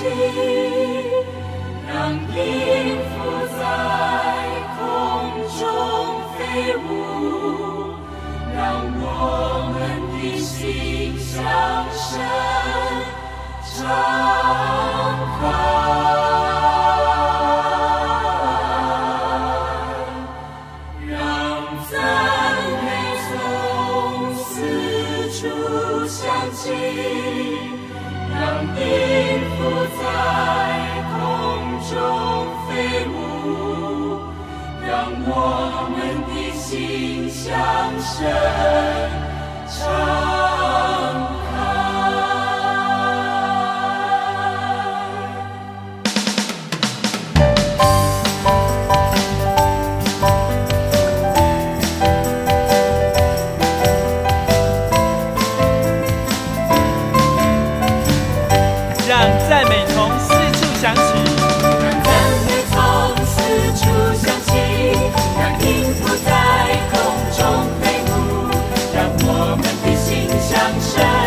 相声。